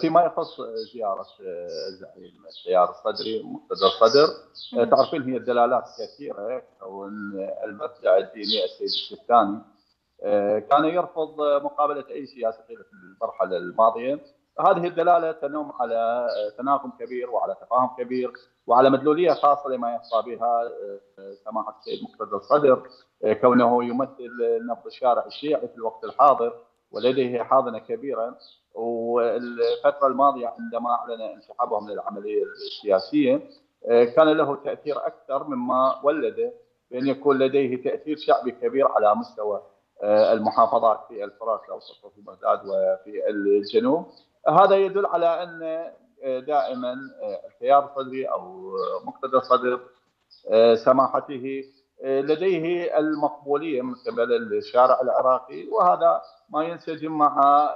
فيما يخص زياره الزعيم التيار الصدري مقتدى الصدر، تعرفين هي الدلالات كثيره، والمبدع الديني السيد السيستاني كان يرفض مقابله اي سياسه في المرحله الماضيه. هذه الدلاله تنم على تناغم كبير وعلى تفاهم كبير وعلى مدلوليه خاصه لما يحظى بها سماحه السيد مقتدى الصدر، كونه يمثل نبض الشارع الشيعي في الوقت الحاضر ولديه حاضنه كبيره. والفتره الماضيه عندما اعلن انسحابهم للعمليه السياسيه كان له تاثير اكثر مما ولده بان يكون لديه تاثير شعبي كبير على مستوى المحافظات في الفرات الاوسط وفي بغداد وفي الجنوب. هذا يدل على ان دائما التيار الصدري او مقتدى الصدر سماحته لديه المقبوليه من قبل الشارع العراقي، وهذا ما ينسجم مع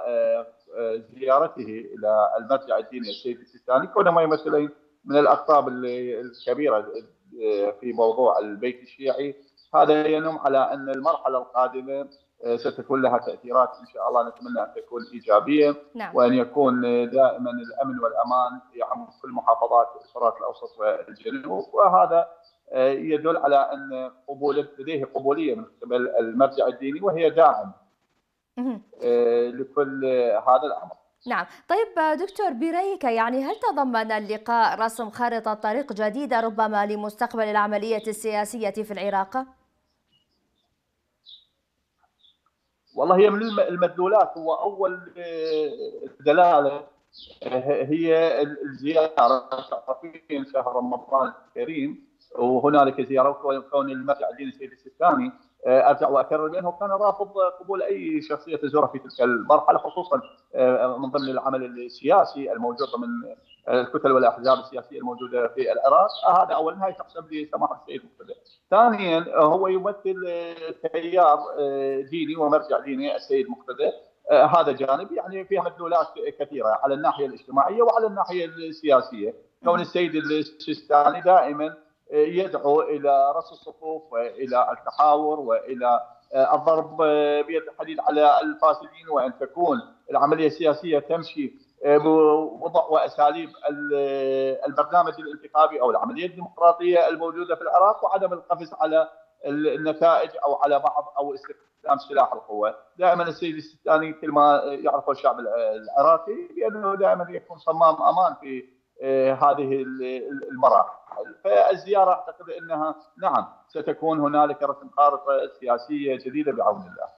زيارته الى المرجع الديني السيد السيستاني، كونهما يمثلين من الاقطاب الكبيره في موضوع البيت الشيعي. هذا ينم على ان المرحله القادمه ستكون لها تاثيرات ان شاء الله، نتمنى ان تكون ايجابيه. نعم. وان يكون دائما الامن والامان يعم كل محافظات الفرات الاوسط والجنوب، وهذا يدل على ان لديه قبوليه من قبل المرجع الديني، وهي داعم لكل هذا الامر. نعم، طيب دكتور برأيك يعني هل تضمن اللقاء رسم خارطة طريق جديدة ربما لمستقبل العملية السياسية في العراق؟ والله هي من المدلولات، هو أول دلالة هي الزيارة في شهر رمضان الكريم، وهنالك زيارة كون المرجع الديني السيد السيستاني، ارجع واكرر بانه كان رافض قبول اي شخصيه تزورها في تلك المرحله، خصوصا من ضمن العمل السياسي الموجود من الكتل والاحزاب السياسيه الموجوده في العراق. هذا اول نهايه تحسب لسماحه السيد مقتدى. ثانيا هو يمثل تيار ديني ومرجع ديني السيد مقتدى، هذا جانب يعني فيها مدلولات كثيره على الناحيه الاجتماعيه وعلى الناحيه السياسيه، كون السيد السيستاني دائما يدعو الى رص الصفوف والى التحاور والى الضرب بيد الحديد على الفاسدين، وان تكون العمليه السياسيه تمشي بوضع واساليب البرنامج الانتخابي او العمليه الديمقراطيه الموجوده في العراق، وعدم القفز على النتائج او على بعض او استخدام سلاح القوه. دائما السيد السيستاني كل ما يعرفه الشعب العراقي بانه دائما يكون صمام امان في هذه المراحل. فالزياره اعتقد انها نعم ستكون هنالك رسم خارطه سياسيه جديده بعون الله.